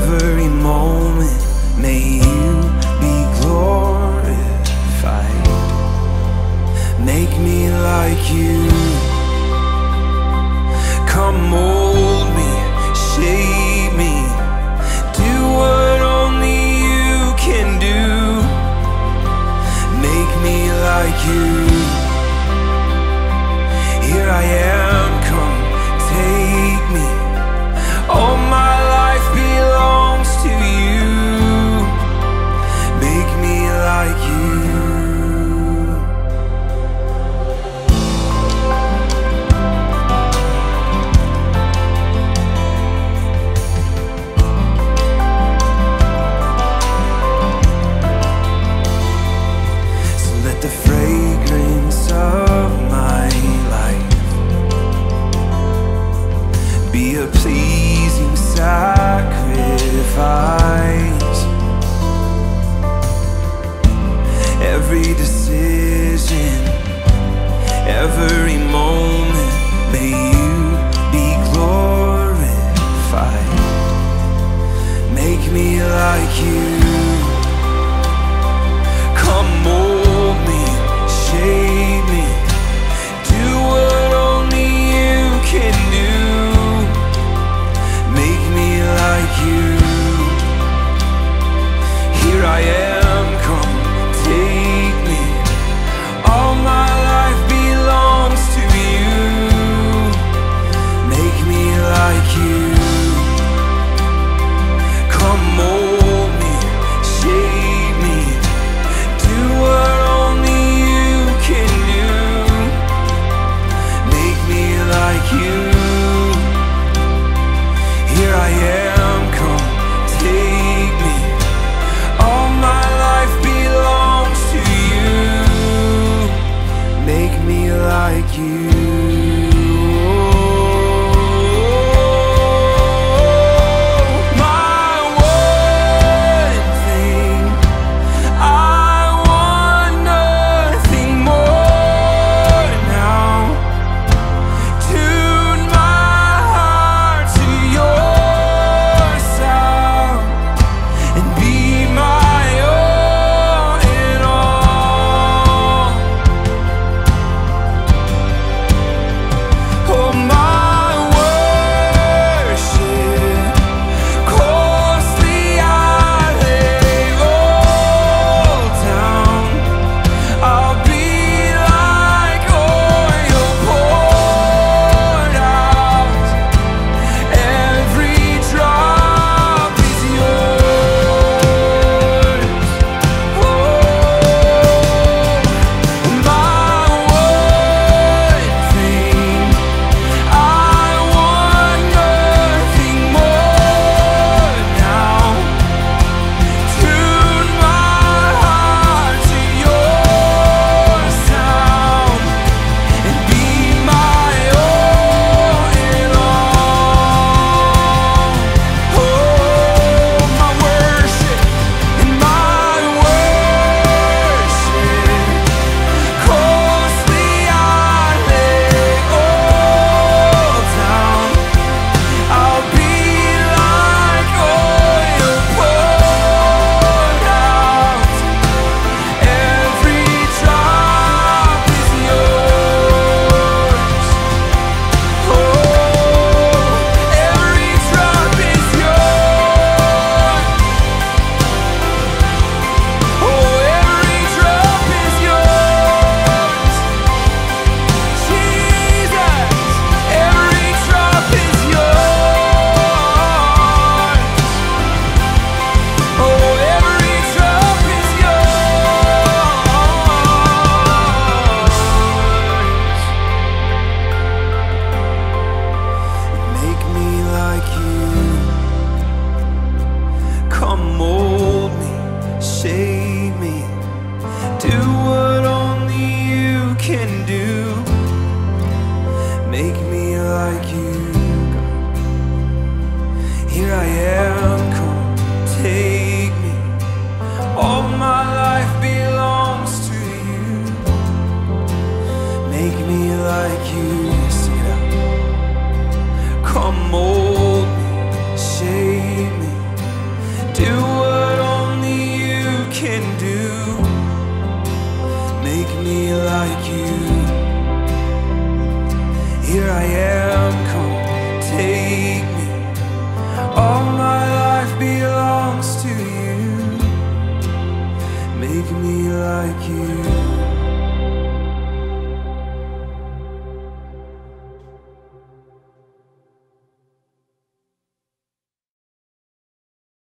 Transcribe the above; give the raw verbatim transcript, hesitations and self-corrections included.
every moment. May you be glorified. Make me like you. Come mold me, shape me. Do what only you can do. Make me like you. Here I am, come take me. All my life belongs to you. Make me like you. Sacrifice. Every decision, every moment, may you be glorified. Make me like you. Come mold me, shape me. Do what only you can do. Like you. Here I am, come take me. All my life belongs to you. Make me like you. Come mold me, shape me. Do what only you can do. Make me like you. Here I am. Like you. Come mold me, shape me. make me like you.